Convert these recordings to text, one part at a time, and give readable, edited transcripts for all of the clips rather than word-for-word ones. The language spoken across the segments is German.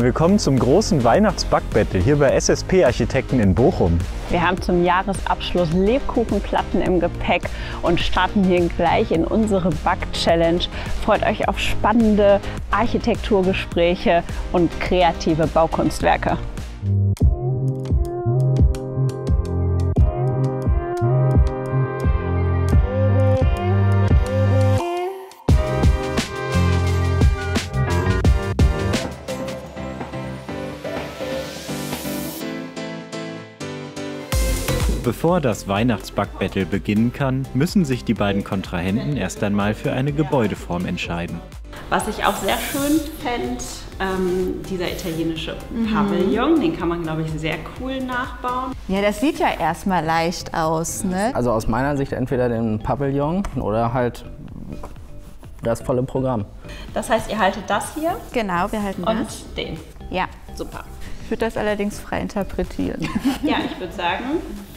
Willkommen zum großen Weihnachtsbackbattle hier bei SSP Architekten in Bochum. Wir haben zum Jahresabschluss Lebkuchenplatten im Gepäck und starten hier gleich in unsere Back-Challenge. Freut euch auf spannende Architekturgespräche und kreative Baukunstwerke. Bevor das Weihnachtsbackbattle beginnen kann, müssen sich die beiden Kontrahenten erst einmal für eine Gebäudeform entscheiden. Was ich auch sehr schön fände, dieser italienische Pavillon, den kann man, glaube ich, sehr cool nachbauen. Ja, das sieht ja erstmal leicht aus, ne? Also aus meiner Sicht entweder den Pavillon oder halt das volle Programm. Das heißt, ihr haltet das hier? Genau, wir halten und das. Und den? Ja. Super. Ich würde das allerdings frei interpretieren. Ja, ich würde sagen,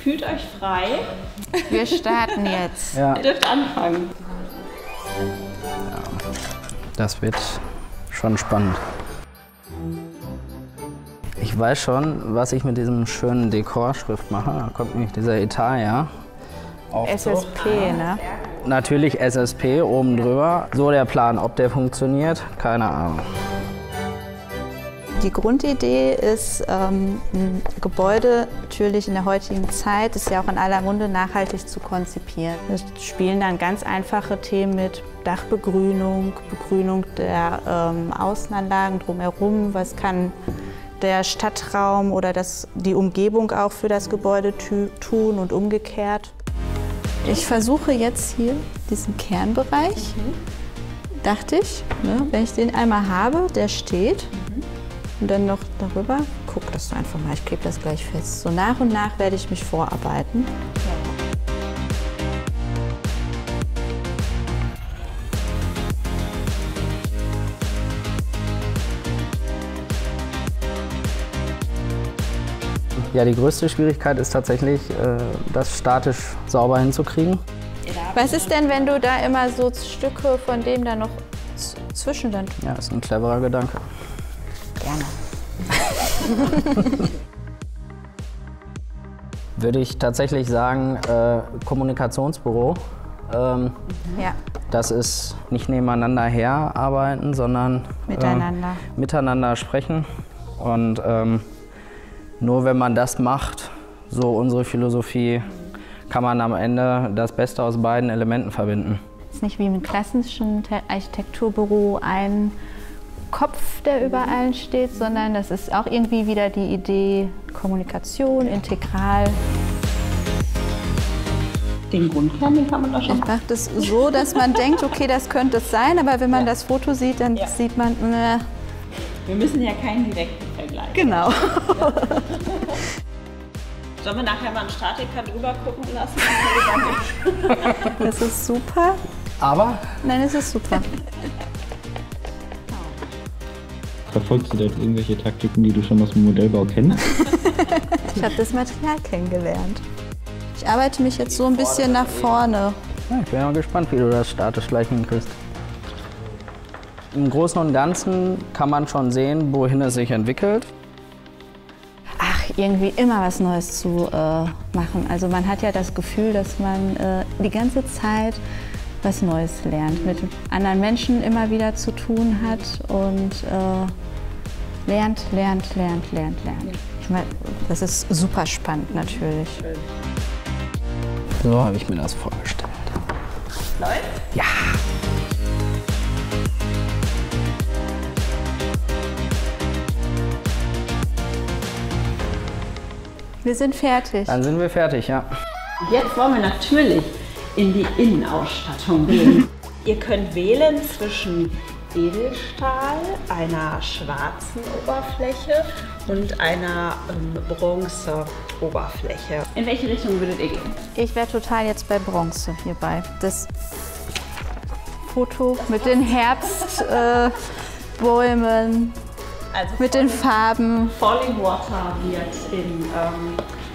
fühlt euch frei. Wir starten jetzt. Ja. Ihr dürft anfangen. Das wird schon spannend. Ich weiß schon, was ich mit diesem schönen Dekorschrift mache. Da kommt nämlich dieser Etat, ja. SSP, ne? Natürlich SSP oben drüber. So der Plan, ob der funktioniert, keine Ahnung. Die Grundidee ist, ein Gebäude natürlich in der heutigen Zeit, ist ja auch in aller Munde, nachhaltig zu konzipieren. Es spielen dann ganz einfache Themen mit Dachbegrünung, Begrünung der Außenanlagen drumherum, was kann der Stadtraum oder die Umgebung auch für das Gebäude tun und umgekehrt. Ich versuche jetzt hier diesen Kernbereich, dachte ich, ne, wenn ich den einmal habe, der steht. Und dann noch darüber, guck das einfach mal, ich klebe das gleich fest. So nach und nach werde ich mich vorarbeiten. Ja, die größte Schwierigkeit ist tatsächlich, das statisch sauber hinzukriegen. Was ist denn, wenn du da immer so Stücke von dem da noch zwischen dann? Ja, ist ein cleverer Gedanke. Gerne. Würde ich tatsächlich sagen, Kommunikationsbüro. Ja. Das ist nicht nebeneinander herarbeiten, sondern miteinander sprechen. Und nur wenn man das macht, so unsere Philosophie, kann man am Ende das Beste aus beiden Elementen verbinden. Es ist nicht wie im klassischen Architekturbüro ein Kopf, der über allen steht, sondern das ist auch irgendwie wieder die Idee Kommunikation, integral. Den Grundkern, den kann man da schon. Ich mache das so, dass man denkt, okay, das könnte es sein, aber wenn man das Foto sieht, dann sieht man, wir müssen ja keinen direkten Vergleich. Genau. Ja. Sollen wir nachher mal einen Statiker drüber gucken lassen? Das ist super. Aber? Nein, es ist super. Verfolgst du da irgendwelche Taktiken, die du schon aus dem Modellbau kennst? Ich habe das Material kennengelernt. Ich arbeite mich jetzt so ein bisschen nach vorne. Ja, ich bin mal gespannt, wie du das statisch gleich hinkriegst. Im Großen und Ganzen kann man schon sehen, wohin es sich entwickelt. Ach, irgendwie immer was Neues zu machen. Also man hat ja das Gefühl, dass man die ganze Zeit was Neues lernt, mit anderen Menschen immer wieder zu tun hat und lernt. Ich meine, das ist super spannend natürlich. So habe ich mir das vorgestellt. Läuft? Ja! Wir sind fertig. Dann sind wir fertig, ja. Jetzt wollen wir natürlich in die Innenausstattung gehen. Ihr könnt wählen zwischen Edelstahl, einer schwarzen Oberfläche und einer Bronze-Oberfläche. In welche Richtung würdet ihr gehen? Ich wäre total jetzt bei Bronze hierbei. Das Foto mit den Herbstbäumen, also mit den Farben. Falling Water wird in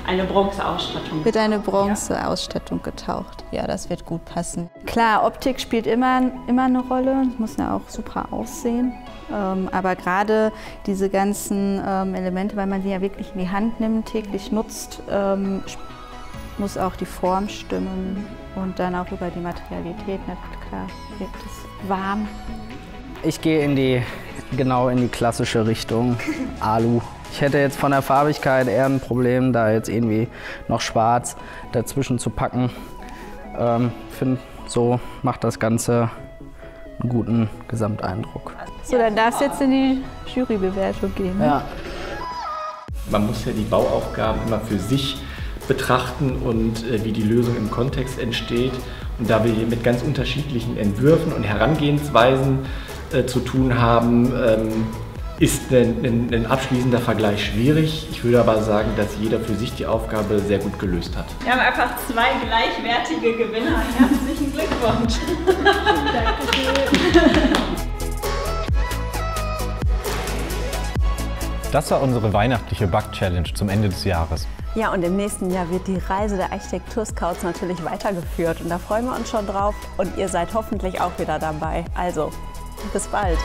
eine Bronzeausstattung. Wird eine Bronzeausstattung getaucht. Ja, das wird gut passen. Klar, Optik spielt immer eine Rolle. Muss ja auch super aussehen. Aber gerade diese ganzen Elemente, weil man sie ja wirklich in die Hand nimmt, täglich nutzt, muss auch die Form stimmen und dann auch über die Materialität, na klar, wirkt es warm. Ich gehe genau in die klassische Richtung, Alu. Ich hätte jetzt von der Farbigkeit eher ein Problem, da jetzt irgendwie noch schwarz dazwischen zu packen. Ich finde, so macht das Ganze einen guten Gesamteindruck. So, dann darfst du jetzt in die Jurybewertung gehen. Ja. Man muss ja die Bauaufgaben immer für sich betrachten und wie die Lösung im Kontext entsteht. Und da wir hier mit ganz unterschiedlichen Entwürfen und Herangehensweisen zu tun haben, ist ein abschließender Vergleich schwierig. Ich würde aber sagen, dass jeder für sich die Aufgabe sehr gut gelöst hat. Wir haben einfach zwei gleichwertige Gewinner. Herzlichen Glückwunsch. Dankeschön. Das war unsere weihnachtliche Back-Challenge zum Ende des Jahres. Ja, und im nächsten Jahr wird die Reise der Architektur-Scouts natürlich weitergeführt. Und da freuen wir uns schon drauf. Und ihr seid hoffentlich auch wieder dabei. Also, bis bald.